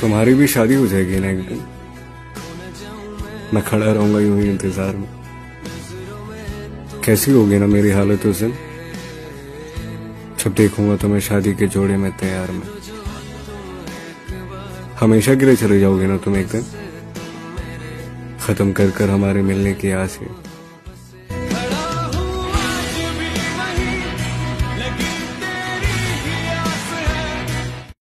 तुम्हारी भी शादी हो जाएगी ना एक दिन। मैं खड़ा रहूंगा यूं ही इंतजार में, कैसी होगी ना मेरी हालत उस दिन जब देखूंगा तुम्हें शादी के जोड़े में तैयार में। हमेशा के लिए चले जाओगे ना तुम एक दिन, खत्म कर हमारे मिलने की आस है।